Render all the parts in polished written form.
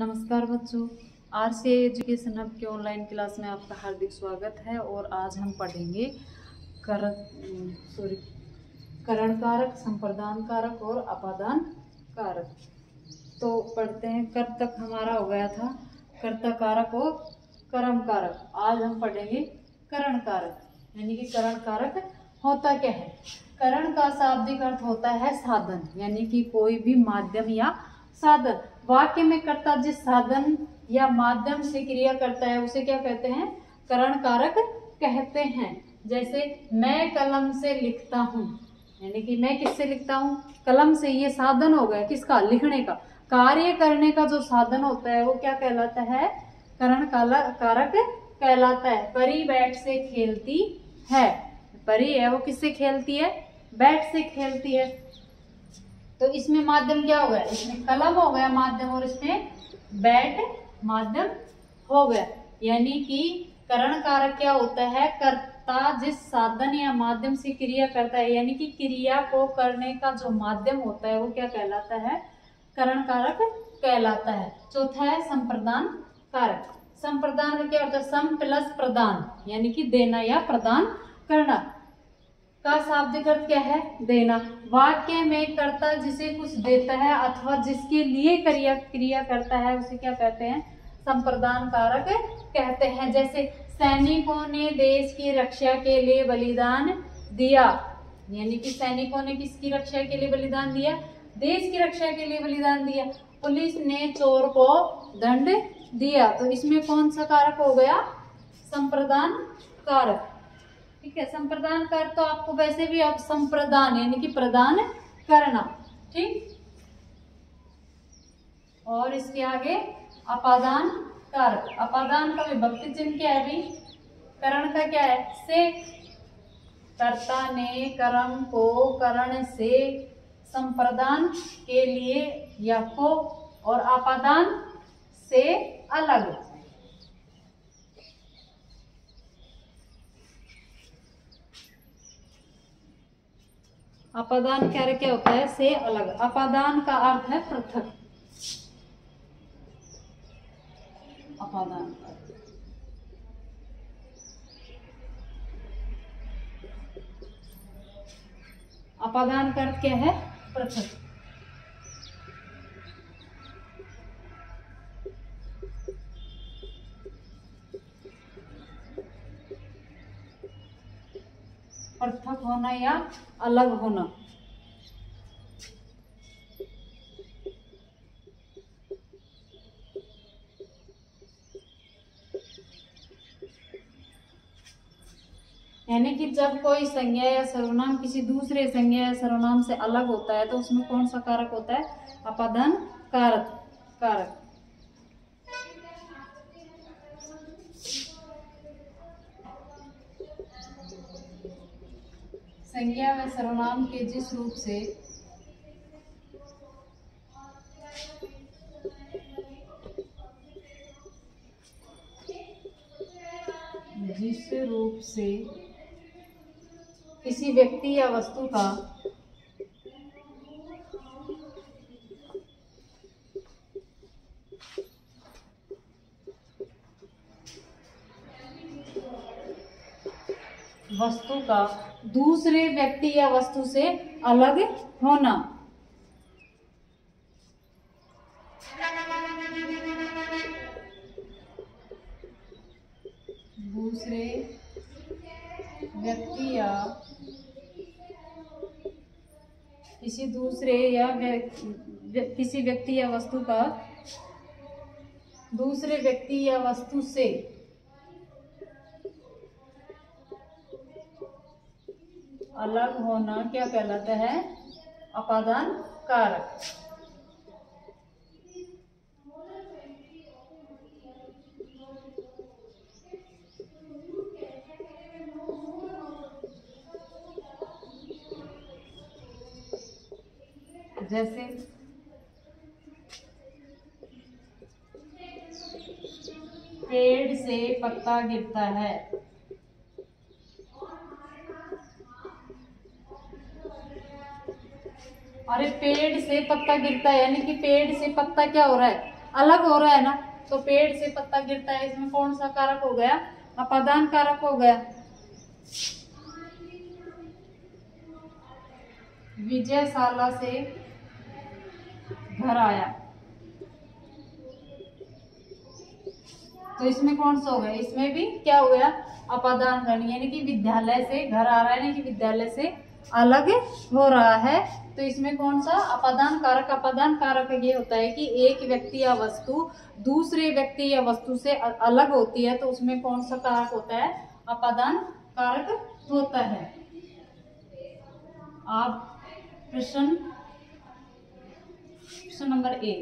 नमस्कार बच्चों, RCI education hub के ऑनलाइन क्लास में आपका हार्दिक स्वागत है। और आज हम पढ़ेंगे करण कारक, संप्रदान कारक और अपादान कारक। तो पढ़ते हैं। कर तक हमारा हो गया था कर्ता कारक और कर्म कारक। आज हम पढ़ेंगे करण कारक, यानी कि करण कारक होता क्या है। करण का शाब्दिक अर्थ होता है साधन, यानी कि कोई भी माध्यम या साधन। वाक्य में कर्ता जिस साधन या माध्यम से क्रिया करता है उसे क्या कहते हैं, करण कारक कहते हैं। जैसे मैं कलम से लिखता हूँ, यानी कि मैं किससे लिखता हूँ, कलम से। ये साधन हो गया किसका, लिखने का। कार्य करने का जो साधन होता है वो क्या कहलाता है, करण कारक कहलाता है। परी बैट से खेलती है, परी है वो किससे खेलती है, बैट से खेलती है। तो इसमें माध्यम क्या हो गया, इसमें कलम हो गया माध्यम और इसमें बैट माध्यम हो गया। यानी कि करण कारक क्या होता है, कर्ता जिस साधन या माध्यम से क्रिया करता है, यानी कि क्रिया को करने का जो माध्यम होता है वो क्या कहलाता है, करण कारक कहलाता है। चौथा है संप्रदान कारक। संप्रदान का क्या होता है, सम प्लस प्रदान, यानी कि देना या प्रदान करना। का शाब्दिक अर्थ क्या है, देना। वाक्य में कर्ता जिसे कुछ देता है अथवा जिसके लिए क्रिया करता है उसे क्या कहते हैं, संप्रदान कारक कहते हैं। जैसे सैनिकों ने देश की रक्षा के लिए बलिदान दिया, यानी कि सैनिकों ने किसकी रक्षा के लिए बलिदान दिया, देश की रक्षा के लिए बलिदान दिया। पुलिस ने चोर को दंड दिया। तो इसमें कौन सा कारक हो गया, संप्रदान कारक। ठीक है, संप्रदान कर तो आपको वैसे भी आप संप्रदान यानी कि प्रदान करना, ठीक। और इसके आगे अपादान कारक। अपादान का विभक्ति चिन्ह क्या है अभी, करण का क्या है, से। कर्ता ने कर्म को करण से, संप्रदान के लिए या को, और अपादान से अलग। अपादान कारक क्या होता है, से अलग। अपादान का अर्थ है पृथक, अपादान। अपादान का अर्थ क्या है, पृथक। पृथक होना या अलग होना। यानी कि जब कोई संज्ञा या सर्वनाम किसी दूसरे संज्ञा या सर्वनाम से अलग होता है तो उसमें कौन सा कारक होता है, अपादान कारक। संज्ञा व सर्वनाम के जिस रूप से किसी व्यक्ति या वस्तु का दूसरे व्यक्ति या वस्तु से अलग होना। दूसरे व्यक्ति या किसी दूसरे या किसी व्यक्ति या वस्तु का दूसरे व्यक्ति या वस्तु से अलग होना क्या कहलाता है, अपादान कारक। जैसे पेड़ से पत्ता गिरता है, अरे पेड़ से पत्ता गिरता है, यानी कि पेड़ से पत्ता क्या हो रहा है, अलग हो रहा है ना, तो पेड़ से पत्ता गिरता है, इसमें कौन सा कारक हो गया? अपादान कारक हो गया। विजयशाला से घर आया, तो इसमें कौन सा हो गया? इसमें भी क्या हुआ? अपादान करनी, यानी कि विद्यालय से घर आ रहा है, यानी कि विद्यालय से अलग हो रहा है, तो इसमें कौन सा अपादान कारक? अपादान कारक ये होता है कि एक व्यक्ति या वस्तु दूसरे व्यक्ति या वस्तु से अलग होती है, तो उसमें कौन सा कारक होता है? अपादान कारक होता है। आप प्रश्न नंबर 1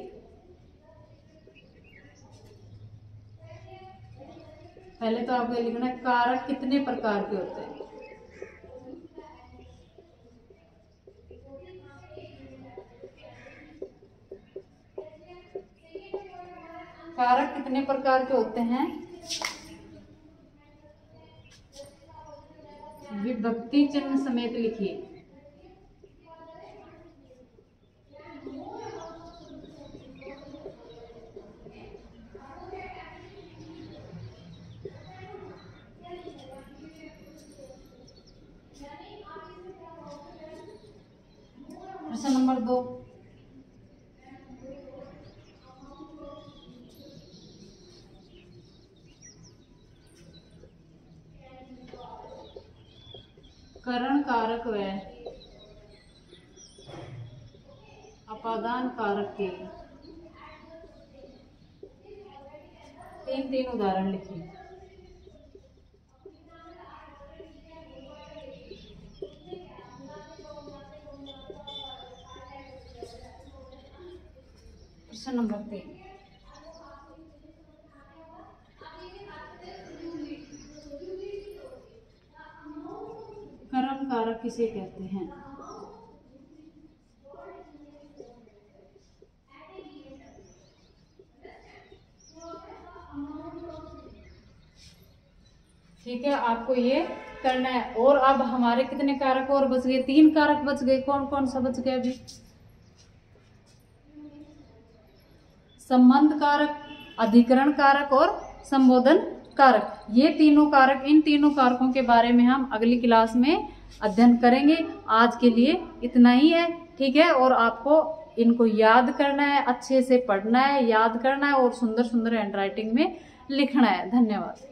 पहले तो आपको लिखना है कारक कितने प्रकार के होते हैं। कारक कितने प्रकार के होते हैं? विभक्ति चिन्ह समेत लिखिए। प्रश्न नंबर 2, करण कारक व अपादान कारक के 3-3 उदाहरण लिखिए। प्रश्न नंबर 3, कर्म कारक किसे कहते हैं? ठीक है, आपको ये करना है। और अब हमारे कितने कारक और बच गए? 3 कारक बच गए। कौन कौन सा बच गया? अभी संबंध कारक, अधिकरण कारक और संबोधन कारक, ये तीनों कारक, इन तीनों कारकों के बारे में हम अगली क्लास में अध्ययन करेंगे। आज के लिए इतना ही है, ठीक है। और आपको इनको याद करना है, अच्छे से पढ़ना है, याद करना है और सुंदर सुंदर हैंडराइटिंग में लिखना है। धन्यवाद।